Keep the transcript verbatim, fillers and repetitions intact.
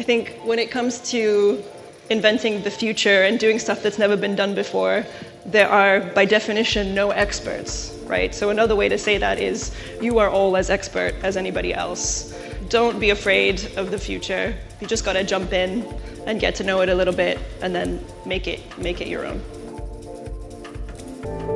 I think when it comes to inventing the future and doing stuff that's never been done before, there are, by definition, no experts, right? So another way to say that is you are all as expert as anybody else. Don't be afraid of the future. You just got to jump in and get to know it a little bit and then make it, make it your own.